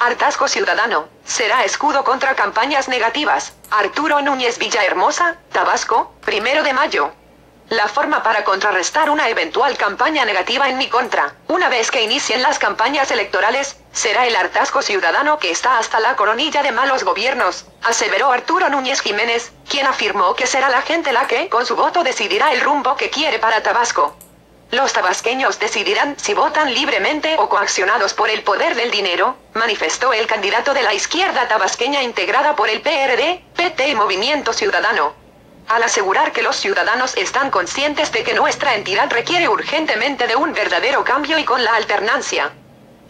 Hartazgo Ciudadano, será escudo contra campañas negativas. Arturo Núñez Villahermosa, Tabasco, 1 de mayo. La forma para contrarrestar una eventual campaña negativa en mi contra, una vez que inicien las campañas electorales, será el hartazgo ciudadano que está hasta la coronilla de malos gobiernos, aseveró Arturo Núñez Jiménez, quien afirmó que será la gente la que, con su voto, decidirá el rumbo que quiere para Tabasco. Los tabasqueños decidirán si votan libremente o coaccionados por el poder del dinero, manifestó el candidato de la izquierda tabasqueña integrada por el PRD, PT y Movimiento Ciudadano. Al asegurar que los ciudadanos están conscientes de que nuestra entidad requiere urgentemente de un verdadero cambio y con la alternancia.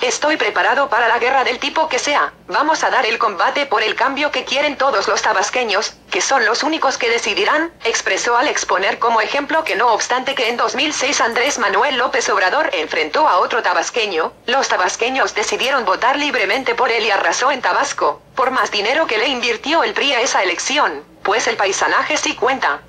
Estoy preparado para la guerra del tipo que sea, vamos a dar el combate por el cambio que quieren todos los tabasqueños, que son los únicos que decidirán, expresó al exponer como ejemplo que no obstante que en 2006 Andrés Manuel López Obrador enfrentó a otro tabasqueño, los tabasqueños decidieron votar libremente por él y arrasó en Tabasco, por más dinero que le invirtió el PRI a esa elección, pues el paisanaje sí cuenta.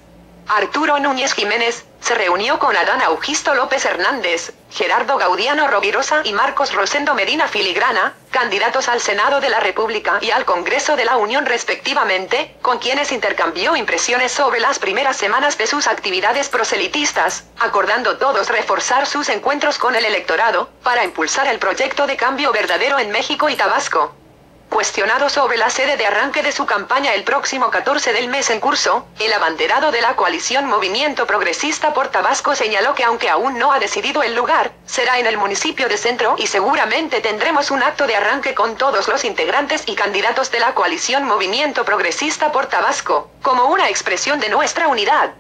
Arturo Núñez Jiménez se reunió con Adán Augusto López Hernández, Gerardo Gaudiano Rovirosa y Marcos Rosendo Medina Filigrana, candidatos al Senado de la República y al Congreso de la Unión respectivamente, con quienes intercambió impresiones sobre las primeras semanas de sus actividades proselitistas, acordando todos reforzar sus encuentros con el electorado, para impulsar el proyecto de cambio verdadero en México y Tabasco. Cuestionado sobre la sede de arranque de su campaña el próximo 14 del mes en curso, el abanderado de la coalición Movimiento Progresista por Tabasco señaló que aunque aún no ha decidido el lugar, será en el municipio de Centro y seguramente tendremos un acto de arranque con todos los integrantes y candidatos de la coalición Movimiento Progresista por Tabasco, como una expresión de nuestra unidad.